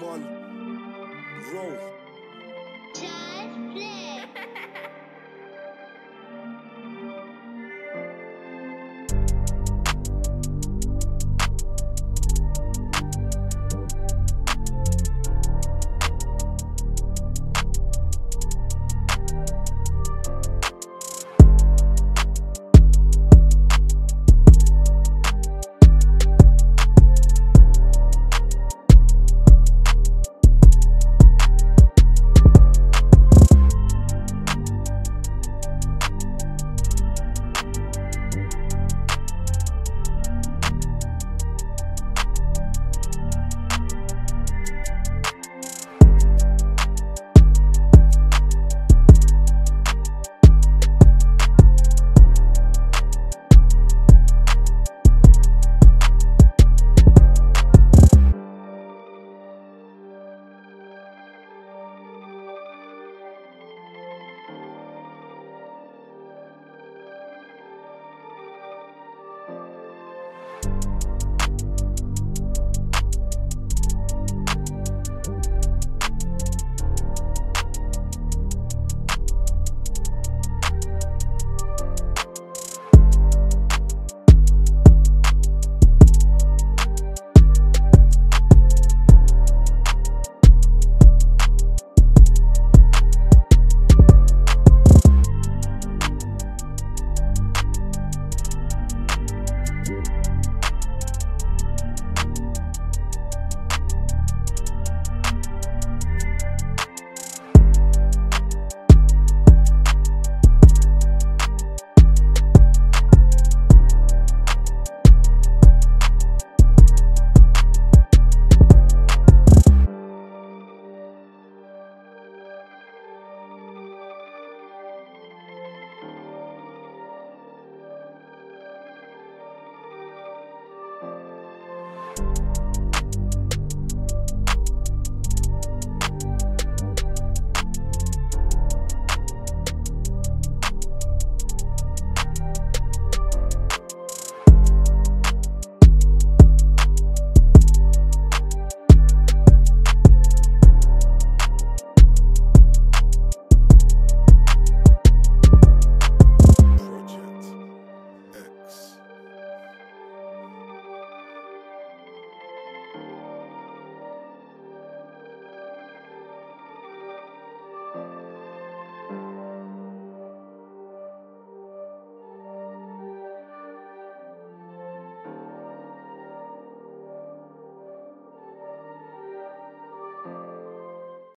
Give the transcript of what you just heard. man.